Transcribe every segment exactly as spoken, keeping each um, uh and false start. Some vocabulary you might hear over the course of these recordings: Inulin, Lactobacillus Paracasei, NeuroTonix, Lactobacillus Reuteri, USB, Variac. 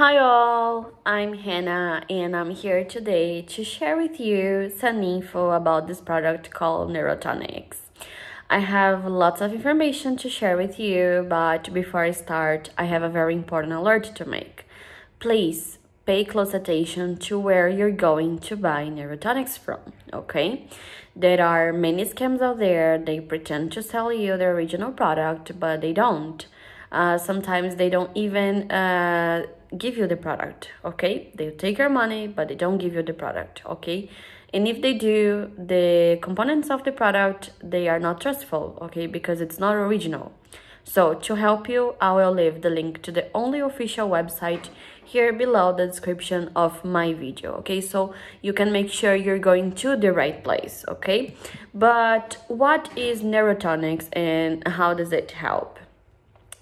Hi all, I'm Hannah and I'm here today to share with you some info about this product called NeuroTonix. I have lots of information to share with you, but before I start, I have a very important alert to make. Please pay close attention to where you're going to buy NeuroTonix from, okay? There are many scams out there. They pretend to sell you the original product, but they don't. Uh, sometimes they don't even uh, give you the product, okay? They'll take your money, but they don't give you the product, okay? And if they do, the components of the product, they are not trustful, okay? Because it's not original. So to help you, I will leave the link to the only official website here below the description of my video, okay? So you can make sure you're going to the right place, okay? But what is NeuroTonix and how does it help?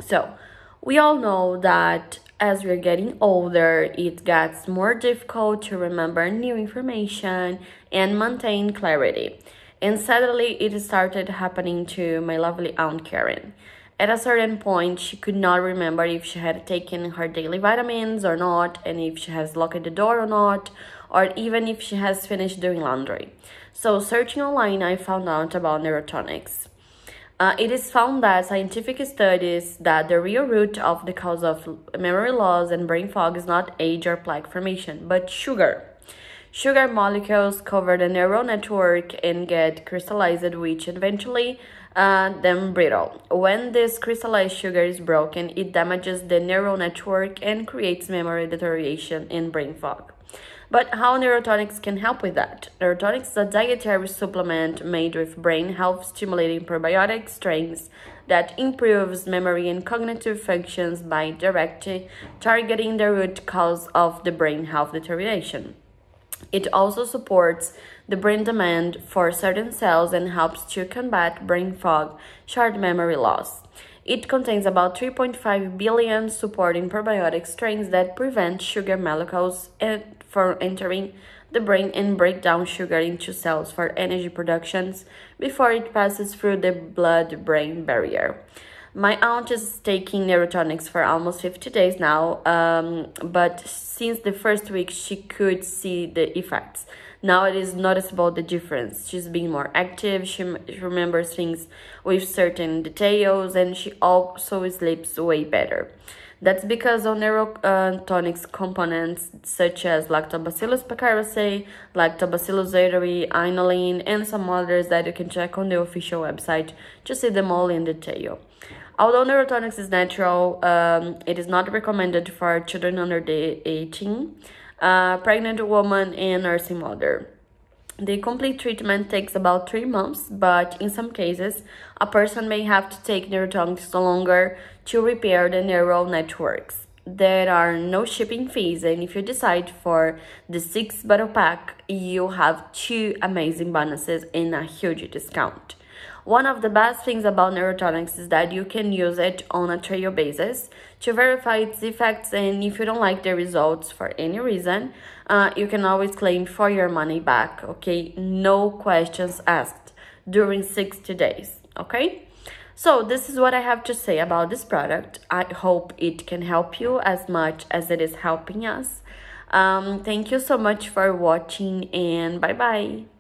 So we all know that as we're getting older, it gets more difficult to remember new information and maintain clarity. And sadly, it started happening to my lovely Aunt Karen. At a certain point, she could not remember if she had taken her daily vitamins or not, and if she has locked the door or not, or even if she has finished doing laundry. So searching online, I found out about NeuroTonix. Uh, it is found that scientific studies that the real root of the cause of memory loss and brain fog is not age or plaque formation, but sugar. Sugar molecules cover the neural network and get crystallized, which eventually uh, then brittle. When this crystallized sugar is broken, it damages the neural network and creates memory deterioration and brain fog. But how NeuroTonix can help with that? NeuroTonix is a dietary supplement made with brain health-stimulating probiotic strains that improves memory and cognitive functions by directly targeting the root cause of the brain health deterioration. It also supports the brain demand for certain cells and helps to combat brain fog, short memory loss. It contains about three point five billion supporting probiotic strains that prevent sugar molecules from entering the brain and break down sugar into cells for energy productions before it passes through the blood-brain barrier. My aunt is taking NeuroTonix for almost fifty days now, um, but since the first week she could see the effects. Now it is noticeable the difference. She's being more active, she remembers things with certain details, and she also sleeps way better. That's because of NeuroTonix components such as Lactobacillus Paracasei, Lactobacillus Reuteri, Inulin, and some others that you can check on the official website to see them all in detail. Although NeuroTonix is natural, um, it is not recommended for children under the eighteen, uh, pregnant woman, and nursing mother. The complete treatment takes about three months, but in some cases, a person may have to take NeuroTonix longer to repair the neural networks. There are no shipping fees, and if you decide for the six bottle pack, you have two amazing bonuses and a huge discount. One of the best things about NeuroTonix is that you can use it on a trial basis to verify its effects, and if you don't like the results for any reason, uh, you can always claim for your money back, okay? No questions asked during sixty days, okay? So this is what I have to say about this product. I hope it can help you as much as it is helping us. Um, thank you so much for watching, and bye-bye.